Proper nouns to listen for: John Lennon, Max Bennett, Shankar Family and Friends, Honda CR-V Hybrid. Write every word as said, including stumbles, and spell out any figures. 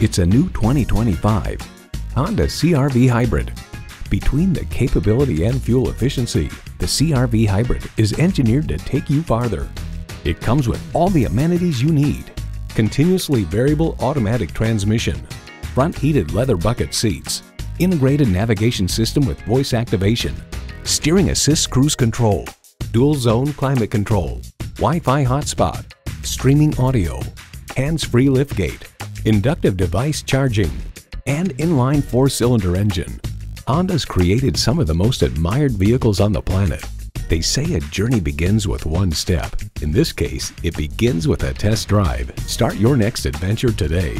It's a new twenty twenty-five Honda C R V Hybrid. Between the capability and fuel efficiency, the C R V Hybrid is engineered to take you farther. It comes with all the amenities you need: continuously variable automatic transmission, front heated leather bucket seats, integrated navigation system with voice activation, steering assist cruise control, dual zone climate control, Wi-Fi hotspot, streaming audio, hands-free liftgate, inductive device charging, and inline four-cylinder engine. Honda's created some of the most admired vehicles on the planet. They say a journey begins with one step. In this case, it begins with a test drive. Start your next adventure today.